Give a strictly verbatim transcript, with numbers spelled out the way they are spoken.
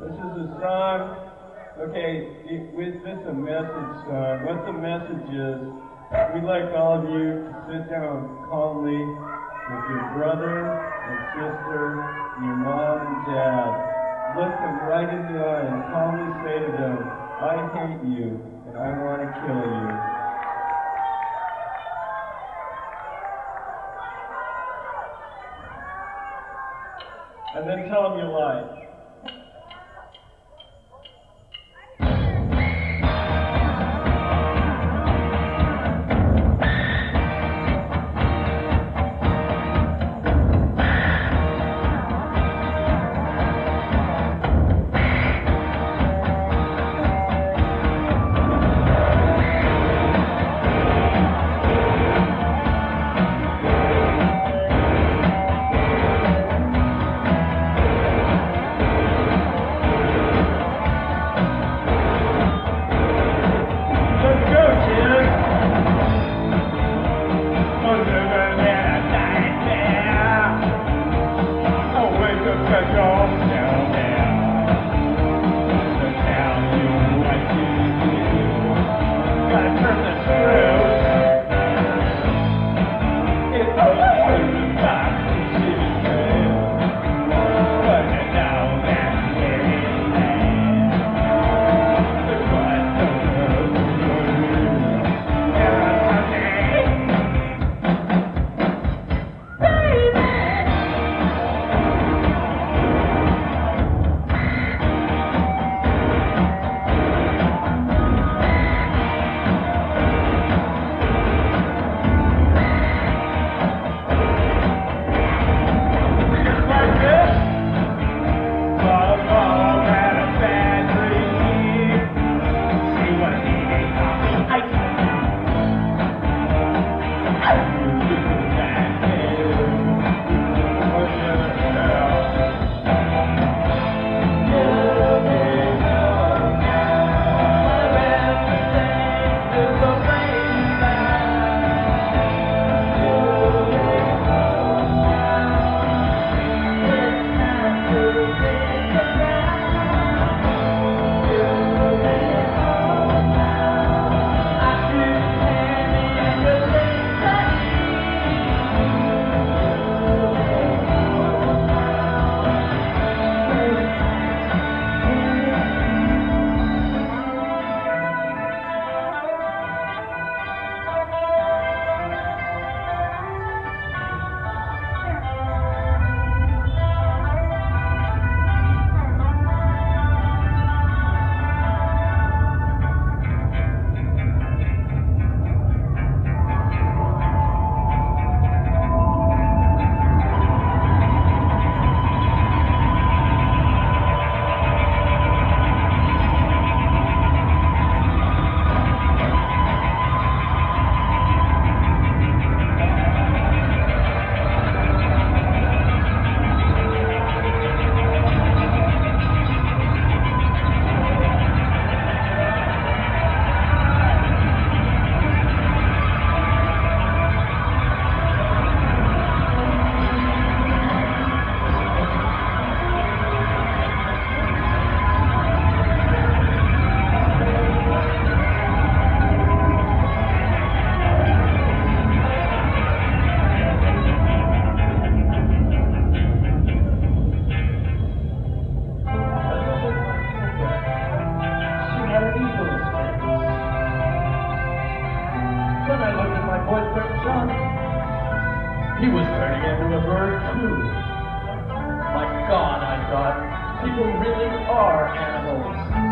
This is a song, okay, it, with this a message song. What the message is, we'd like all of you to sit down calmly with your brother and sister, and your mom and dad. Look them right in the eye and calmly say to them, I hate you and I want to kill you. And then tell them you lied. People really are animals.